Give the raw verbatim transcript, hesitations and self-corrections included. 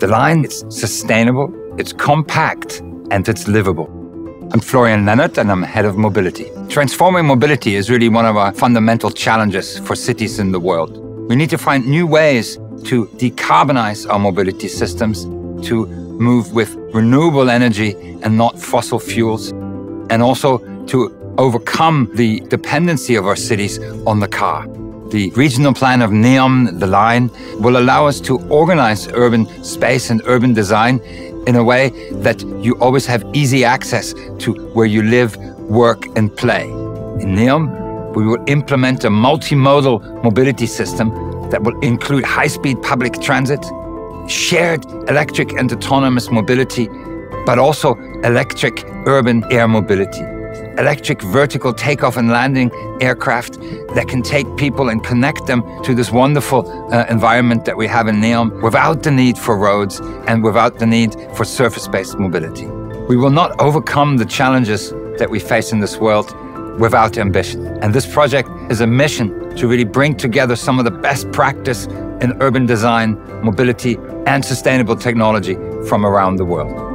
The Line, it's sustainable, it's compact, and it's livable. I'm Florian Lennert, and I'm head of mobility. Transforming mobility is really one of our fundamental challenges for cities in the world. We need to find new ways to decarbonize our mobility systems, to move with renewable energy and not fossil fuels, and also to overcome the dependency of our cities on the car. The regional plan of NEOM, The Line, will allow us to organize urban space and urban design in a way that you always have easy access to where you live, work, and play. In NEOM, we will implement a multimodal mobility system that will include high-speed public transit, shared electric and autonomous mobility, but also electric urban air mobility. Electric vertical takeoff and landing aircraft that can take people and connect them to this wonderful uh, environment that we have in NEOM without the need for roads and without the need for surface-based mobility. We will not overcome the challenges that we face in this world without ambition. And this project is a mission to really bring together some of the best practice in urban design, mobility, and sustainable technology from around the world.